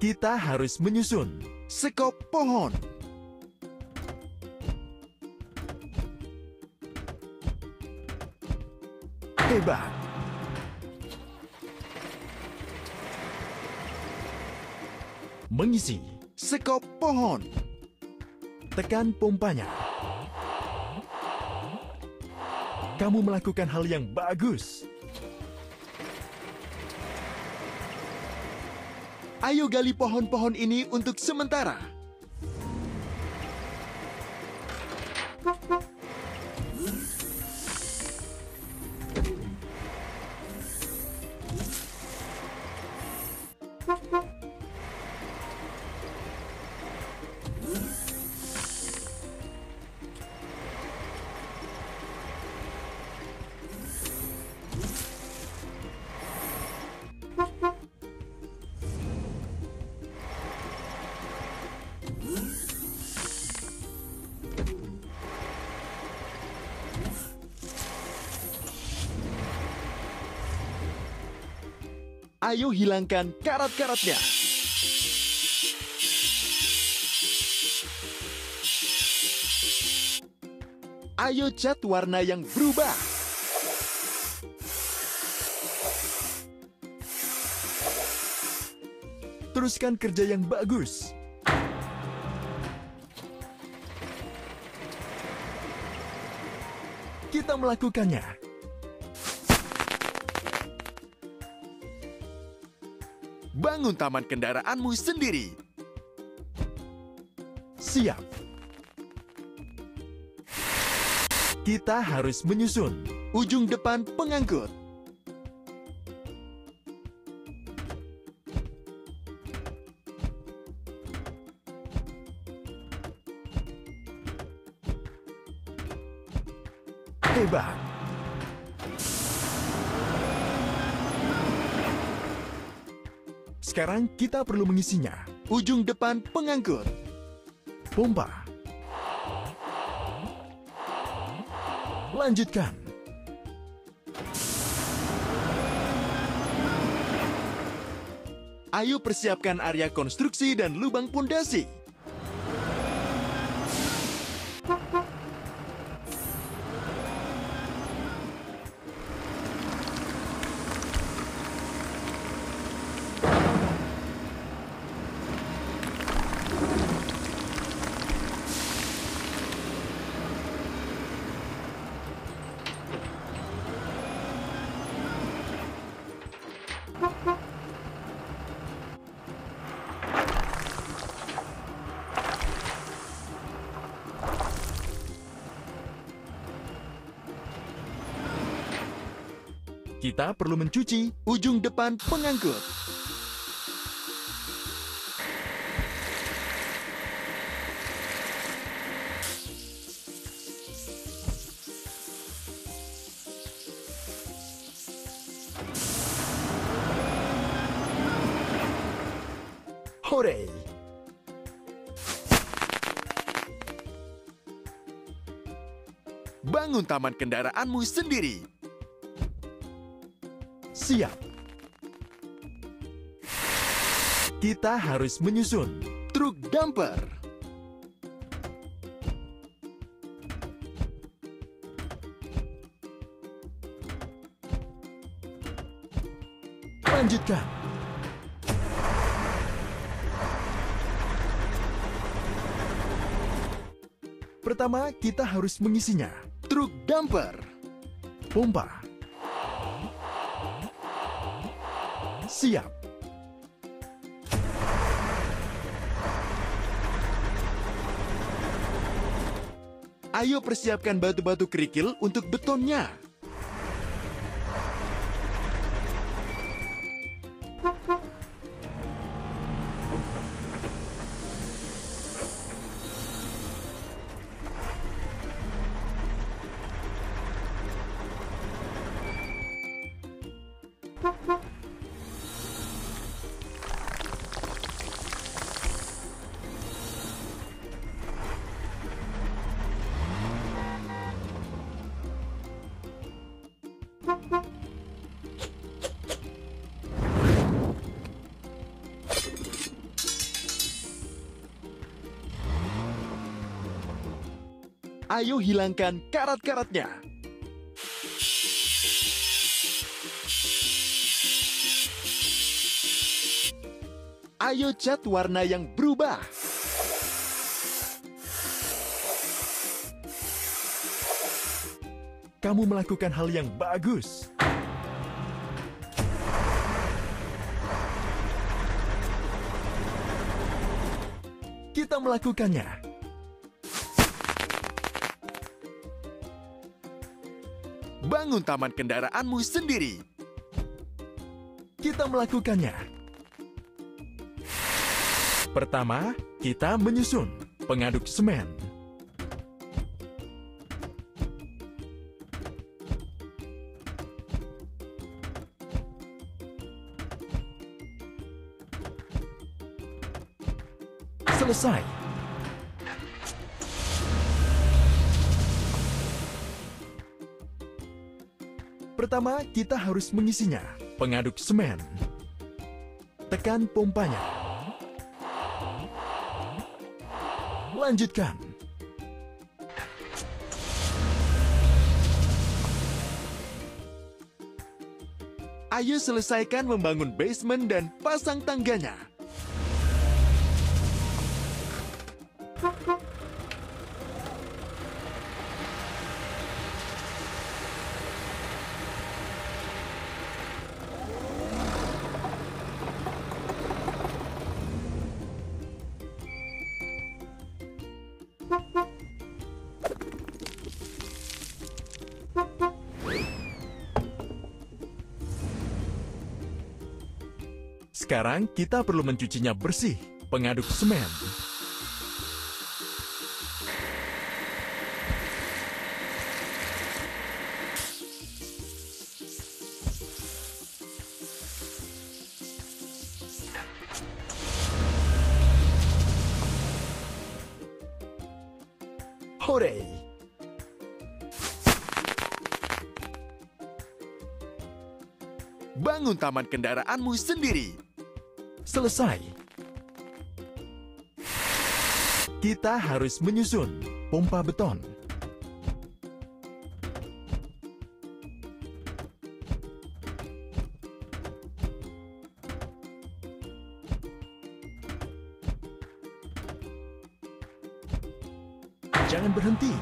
Kita harus menyusun sekop pohon. Hebat. Mengisi sekop pohon. Tekan pompanya. Kamu melakukan hal yang bagus. Ayo gali pohon-pohon ini untuk sementara. Ayo hilangkan karat-karatnya. Ayo cat warna yang berubah. Teruskan kerja yang bagus. Kita melakukannya. Bangun taman kendaraanmu sendiri. Siap. Kita harus menyusun ujung depan pengangkut. Hebat. Sekarang kita perlu mengisinya. Ujung depan pengangkut. Pompa. Lanjutkan. Ayo persiapkan area konstruksi dan lubang pondasi. Kita perlu mencuci ujung depan pengangkut. Hore! Bangun taman kendaraanmu sendiri. Siap. Kita harus menyusun truk damper. Lanjutkan. Pertama, kita harus mengisinya. Truk damper. Pompa. Siap. Ayo persiapkan batu-batu kerikil untuk betonnya. Ayo hilangkan karat-karatnya. Ayo cat warna yang berubah. Kamu melakukan hal yang bagus. Kita melakukannya. Bangun taman kendaraanmu sendiri. Kita melakukannya. Pertama, kita menyusun pengaduk semen. Selesai. Pertama, kita harus mengisinya. Pengaduk semen. Tekan pompanya. Lanjutkan. Ayo selesaikan membangun basement dan pasang tangganya. Sekarang kita perlu mencucinya bersih. Pengaduk semen. Hore! Bangun taman kendaraanmu sendiri. Selesai. Kita harus menyusun pompa beton. Jangan berhenti.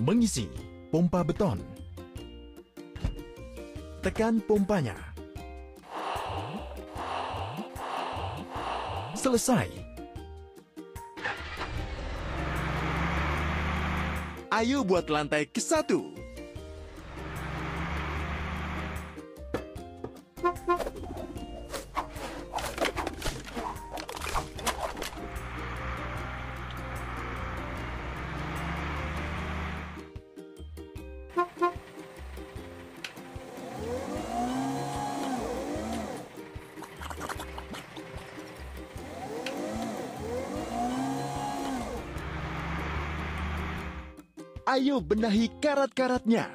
Mengisi pompa beton. Tekan pompanya. Selesai. Ayo buat lantai ke-1. Ayo benahi karat-karatnya.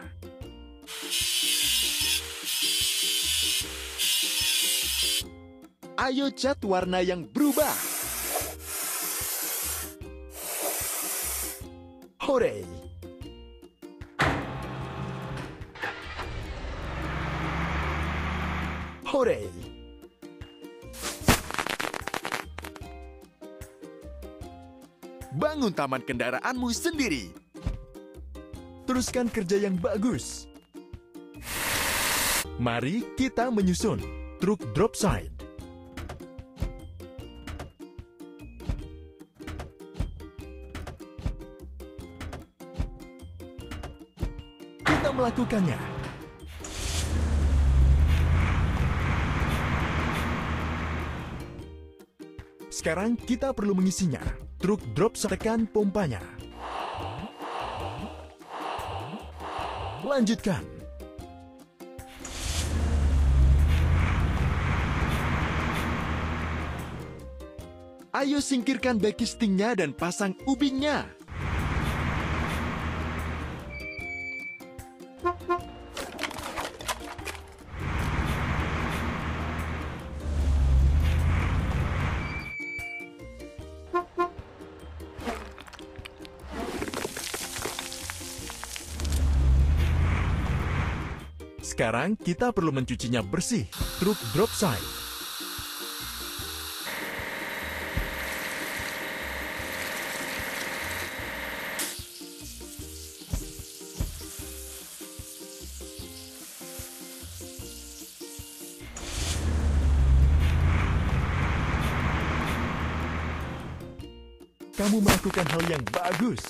Ayo cat warna yang berubah. Hore! Hore! Bangun taman kendaraanmu sendiri. Teruskan kerja yang bagus. Mari kita menyusun truk drop side. Kita melakukannya. Sekarang kita perlu mengisinya. Truk drop side, tekan pompanya. Lanjutkan. Ayo singkirkan backistingnya dan pasang ubingnya. Sekarang kita perlu mencucinya bersih. Truk drop side. Kamu melakukan hal yang bagus.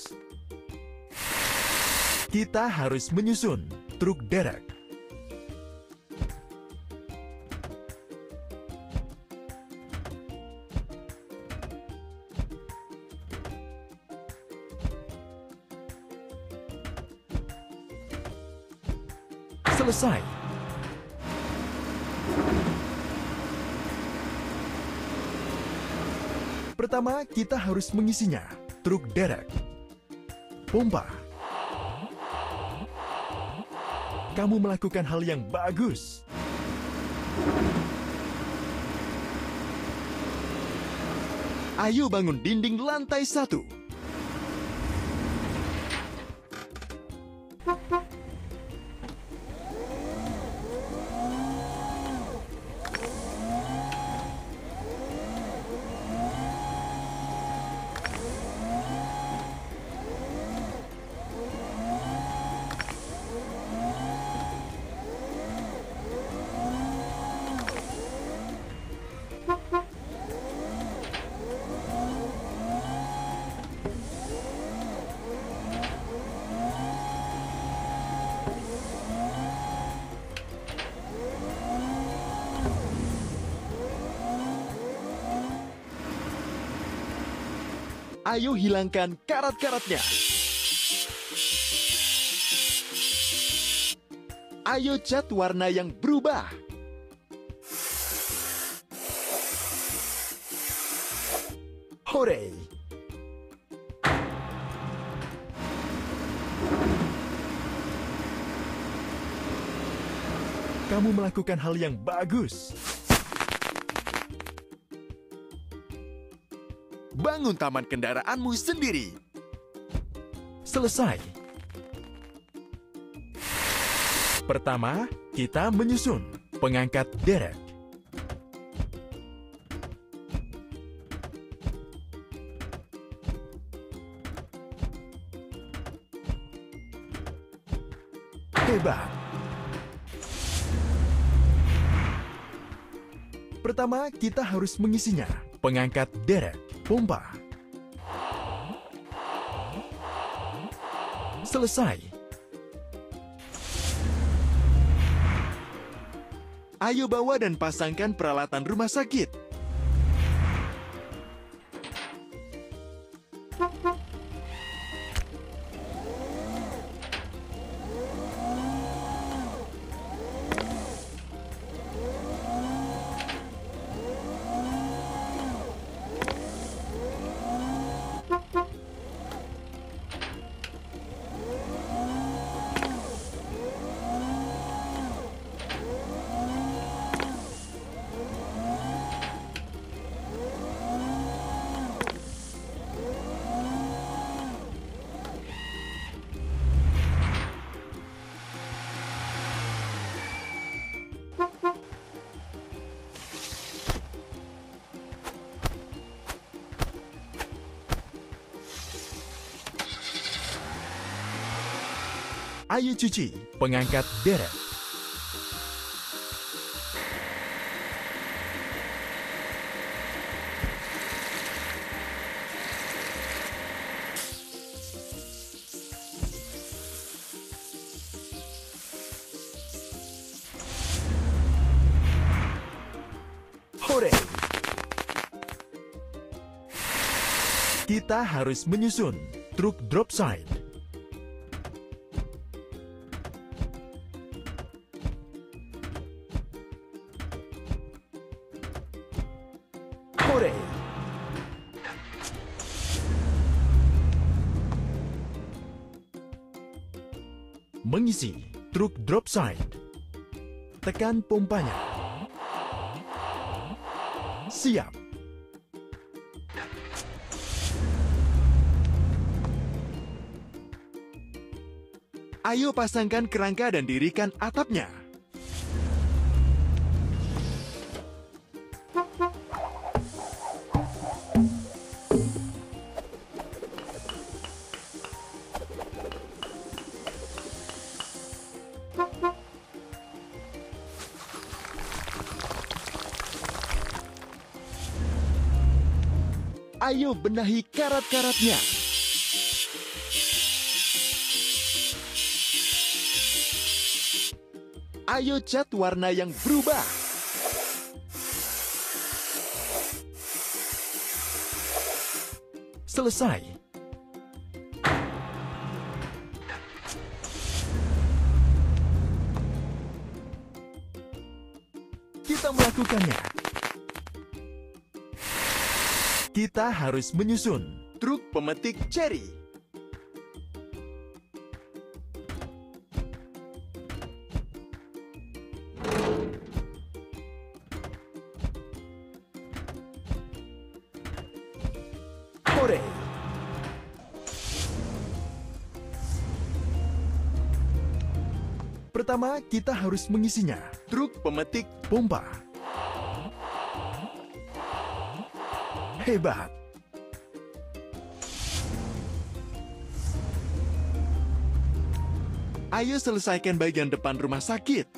Kita harus menyusun truk derek. Selesai. Pertama, kita harus mengisinya. Truk derek. Pompa. Kamu melakukan hal yang bagus. Ayo bangun dinding lantai 1. Ayo hilangkan karat-karatnya. Ayo cat warna yang berubah. Hore! Kamu melakukan hal yang bagus. Bangun taman kendaraanmu sendiri. Selesai. Pertama, kita menyusun pengangkat derek. Hebat. Pertama, kita harus mengisinya. Pengangkat derek. Pompa. Selesai. Ayo bawa dan pasangkan peralatan rumah sakit. Ayo cuci pengangkat derek. Hore! Kita harus menyusun truk drop side. Mengisi truk drop side. Tekan pompanya. Siap. Ayo pasangkan kerangka dan dirikan atapnya. Ayo benahi karat-karatnya. Ayo cat warna yang berubah. Selesai. Kita melakukannya. Kita harus menyusun truk pemetik ceri. Pertama, kita harus mengisinya. Truk pemetik pompa. Hebat. Ayo selesaikan bagian depan rumah sakit.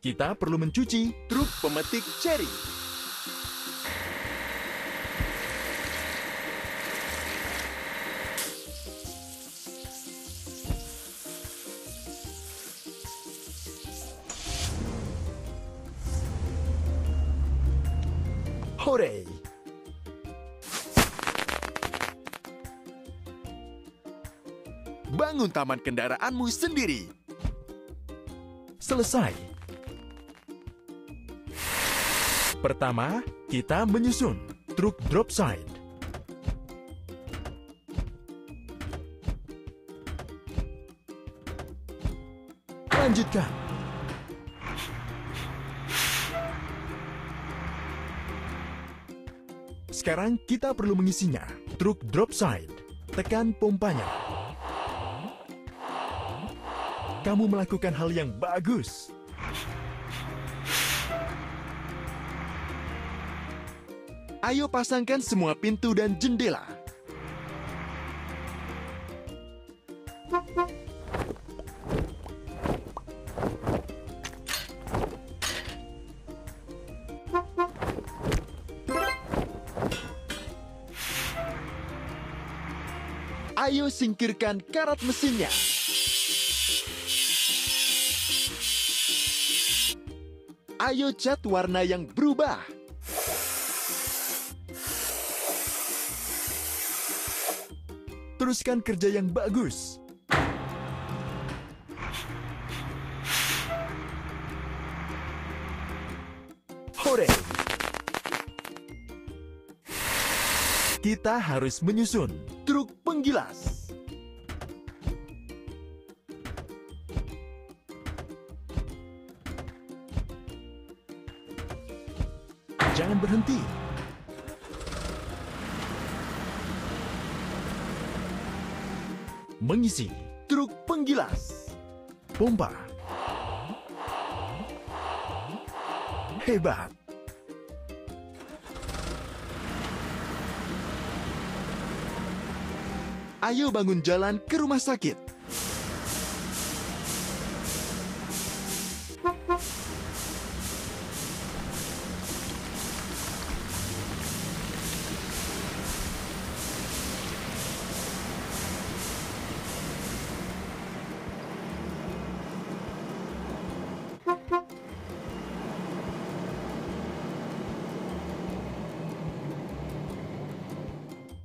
Kita perlu mencuci truk pemetik ceri. Hore! Bangun taman kendaraanmu sendiri. Selesai. Pertama, kita menyusun truk drop side. Lanjutkan. Sekarang kita perlu mengisinya. Truk drop side. Tekan pompanya. Kamu melakukan hal yang bagus. Ayo pasangkan semua pintu dan jendela. Ayo singkirkan karat mesinnya. Ayo cat warna yang berubah. Teruskan kerja yang bagus. Hore! Kita harus menyusun truk penggilas. Jangan berhenti. Mengisi truk penggilas pompa. Hebat. Ayo bangun jalan ke rumah sakit.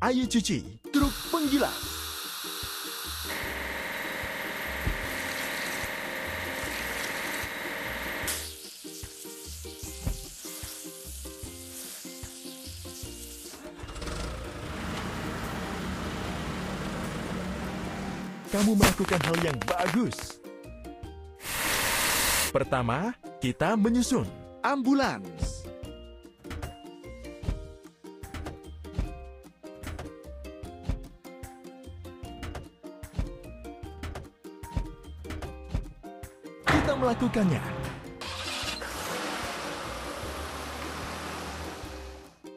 Ayo cuci truk penggilas. Kamu melakukan hal yang bagus. Pertama, kita menyusun ambulans. Kita melakukannya.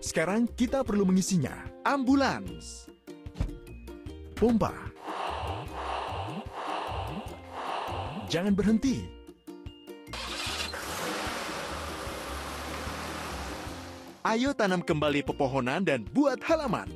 Sekarang kita perlu mengisinya. Ambulans. Pompa. Jangan berhenti. Ayo tanam kembali pepohonan dan buat halaman.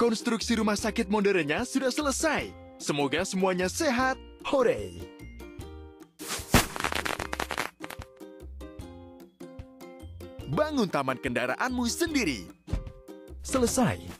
Konstruksi rumah sakit modernnya sudah selesai. Semoga semuanya sehat. Hore! Bangun taman kendaraanmu sendiri. Selesai.